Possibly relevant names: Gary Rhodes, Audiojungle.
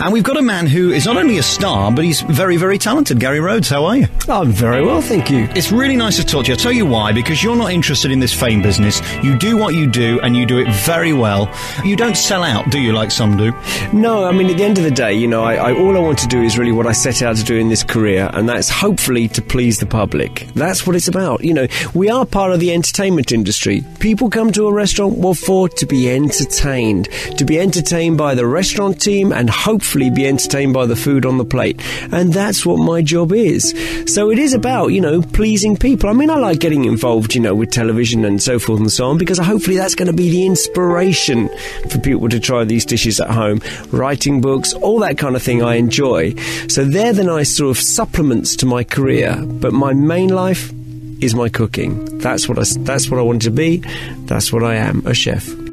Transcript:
And we've got a man who is not only a star, but he's very, very talented. Gary Rhodes, how are you? I'm very well, thank you. It's really nice to talk to you. I'll tell you why, because you're not interested in this fame business. You do what you do, and you do it very well. You don't sell out, do you, like some do? No, I mean, at the end of the day, you know, all I want to do is really what I set out to do in this career, and that's hopefully to please the public. That's what it's about. You know, we are part of the entertainment industry. People come to a restaurant, what for? To be entertained. To be entertained by the restaurant team and hopefully be entertained by the food on the plate. And that's what my job is. So it is about, you know, pleasing people. I mean, I like getting involved, you know, with television and so forth and so on, because hopefully that's going to be the inspiration for people to try these dishes at home. Writing books, all that kind of thing I enjoy. So they're the nice sort of supplements to my career. But my main life is my cooking. That's what I want to be. That's what I am, a chef.